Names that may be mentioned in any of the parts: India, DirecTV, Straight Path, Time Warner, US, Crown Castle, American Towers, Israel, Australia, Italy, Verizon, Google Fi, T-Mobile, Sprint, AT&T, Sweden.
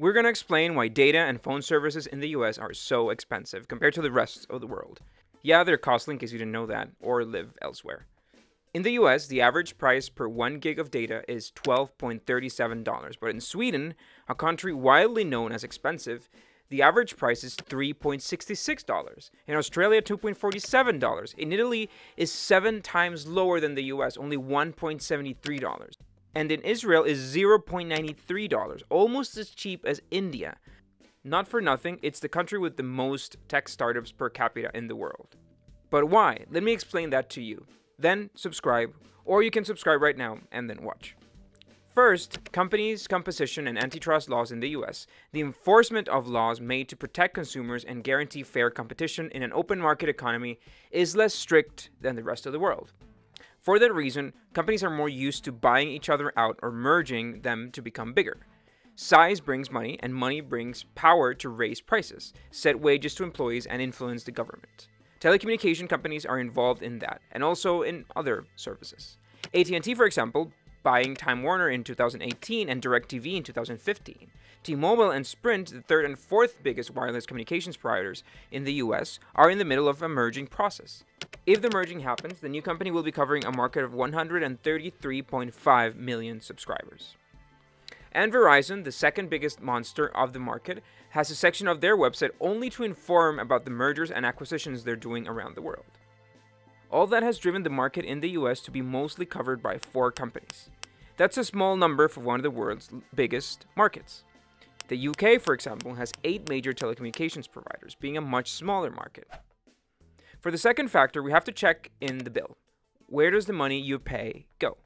We're going to explain why data and phone services in the US are so expensive compared to the rest of the world. Yeah, they're costly in case you didn't know that or live elsewhere. In the US, the average price per 1 gig of data is $12.37, but in Sweden, a country widely known as expensive, the average price is $3.66. In Australia, $2.47. In Italy, is 7 times lower than the US, only $1.73. And in Israel is $0.93, almost as cheap as India. Not for nothing, it's the country with the most tech startups per capita in the world. But why? Let me explain that to you. Then subscribe, or you can subscribe right now and then watch. First, companies, competition, and antitrust laws in the US. The enforcement of laws made to protect consumers and guarantee fair competition in an open market economy is less strict than the rest of the world. For that reason, companies are more used to buying each other out or merging them to become bigger. Size brings money, and money brings power to raise prices, set wages to employees, and influence the government. Telecommunication companies are involved in that, and also in other services. AT&T, for example, buying Time Warner in 2018 and DirecTV in 2015. T-Mobile and Sprint, the third and fourth biggest wireless communications providers in the US, are in the middle of a merging process. If the merging happens, the new company will be covering a market of 133.5 million subscribers. And Verizon, the second biggest monster of the market, has a section of their website only to inform about the mergers and acquisitions they're doing around the world. All that has driven the market in the US to be mostly covered by 4 companies. That's a small number for one of the world's biggest markets. The UK, for example, has 8 major telecommunications providers, being a much smaller market. For the second factor, we have to check in the bill. Where does the money you pay go?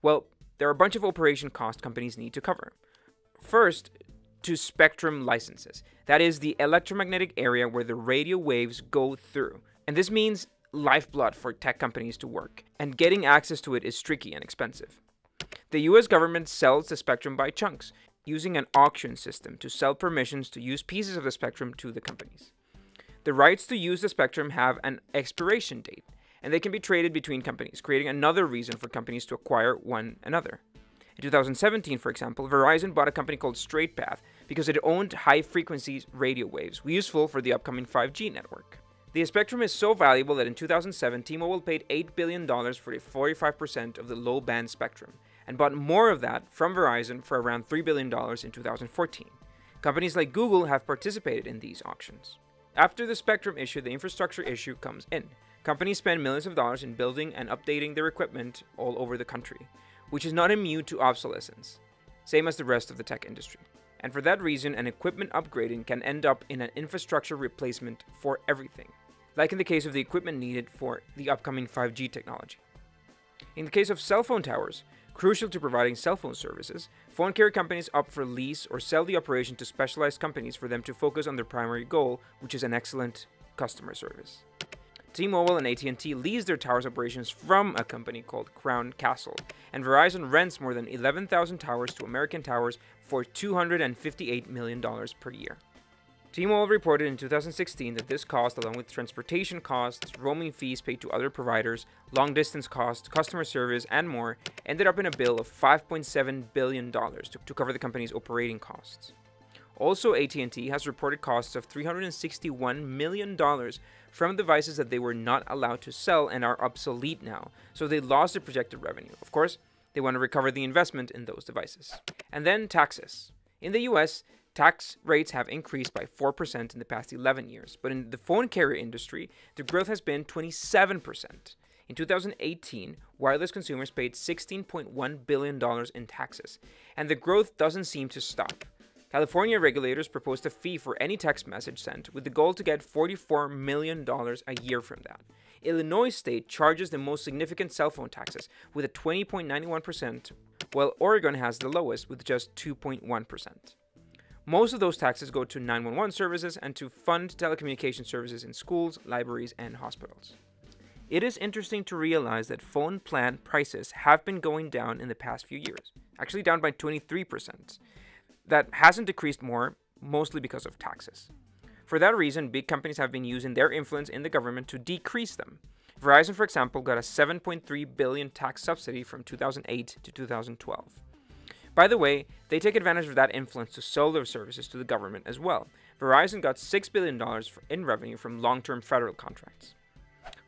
Well, there are a bunch of operation costs companies need to cover. First, to spectrum licenses. That is the electromagnetic area where the radio waves go through. And this means lifeblood for tech companies to work. And getting access to it is tricky and expensive. The US government sells the spectrum by chunks, using an auction system to sell permissions to use pieces of the spectrum to the companies. The rights to use the spectrum have an expiration date, and they can be traded between companies, creating another reason for companies to acquire one another. In 2017, for example, Verizon bought a company called Straight Path because it owned high-frequency radio waves, useful for the upcoming 5G network. The spectrum is so valuable that in 2007, T-Mobile paid $8 billion for 45% of the low-band spectrum, and bought more of that from Verizon for around $3 billion in 2014. Companies like Google have participated in these auctions. After the spectrum issue, the infrastructure issue comes in. Companies spend millions of dollars in building and updating their equipment all over the country, which is not immune to obsolescence, same as the rest of the tech industry. And for that reason, an equipment upgrading can end up in an infrastructure replacement for everything, like in the case of the equipment needed for the upcoming 5G technology. In the case of cell phone towers, crucial to providing cell phone services, phone carrier companies opt for lease or sell the operation to specialized companies for them to focus on their primary goal, which is an excellent customer service. T-Mobile and AT&T lease their towers operations from a company called Crown Castle, and Verizon rents more than 11,000 towers to American Towers for $258 million per year. T-Mobile reported in 2016 that this cost, along with transportation costs, roaming fees paid to other providers, long-distance costs, customer service, and more, ended up in a bill of $5.7 billion to cover the company's operating costs. Also, AT&T has reported costs of $361 million from devices that they were not allowed to sell and are obsolete now, so they lost their projected revenue. Of course, they want to recover the investment in those devices. And then taxes. In the US, tax rates have increased by 4% in the past 11 years, but in the phone carrier industry, the growth has been 27%. In 2018, wireless consumers paid $16.1 billion in taxes, and the growth doesn't seem to stop. California regulators proposed a fee for any text message sent, with the goal to get $44 million a year from that. Illinois state charges the most significant cell phone taxes, with a 20.91%, while Oregon has the lowest, with just 2.1%. Most of those taxes go to 911 services and to fund telecommunication services in schools, libraries, and hospitals. It is interesting to realize that phone plan prices have been going down in the past few years, actually down by 23%. That hasn't decreased more, mostly because of taxes. For that reason, big companies have been using their influence in the government to decrease them. Verizon, for example, got a $7.3 billion tax subsidy from 2008 to 2012. By the way, they take advantage of that influence to sell their services to the government as well. Verizon got $6 billion in revenue from long-term federal contracts.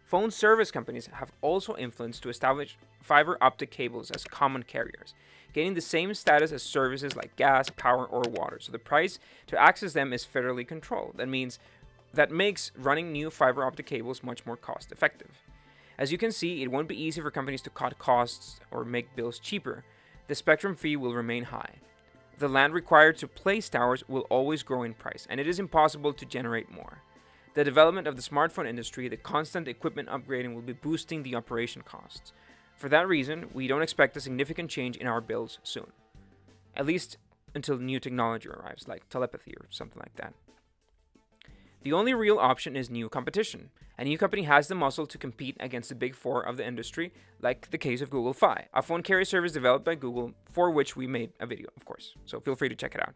Phone service companies have also influence to establish fiber optic cables as common carriers, gaining the same status as services like gas, power, or water, so the price to access them is federally controlled. That makes running new fiber optic cables much more cost-effective. As you can see, it won't be easy for companies to cut costs or make bills cheaper. The spectrum fee will remain high. The land required to place towers will always grow in price, and it is impossible to generate more. The development of the smartphone industry, the constant equipment upgrading will be boosting the operation costs. For that reason, we don't expect a significant change in our bills soon, at least until new technology arrives, like telepathy or something like that. The only real option is new competition. A new company has the muscle to compete against the big four of the industry, like the case of Google Fi, a phone carrier service developed by Google, for which we made a video, of course, so feel free to check it out.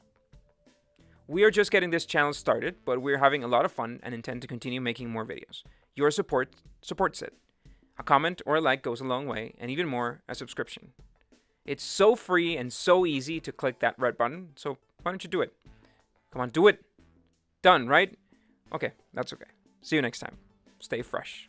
We are just getting this channel started, but we're having a lot of fun and intend to continue making more videos. Your support supports it. A comment or a like goes a long way, and even more, a subscription. It's so free and so easy to click that red button, so why don't you do it? Come on, do it. Done, right? Okay, that's okay. See you next time. Stay fresh.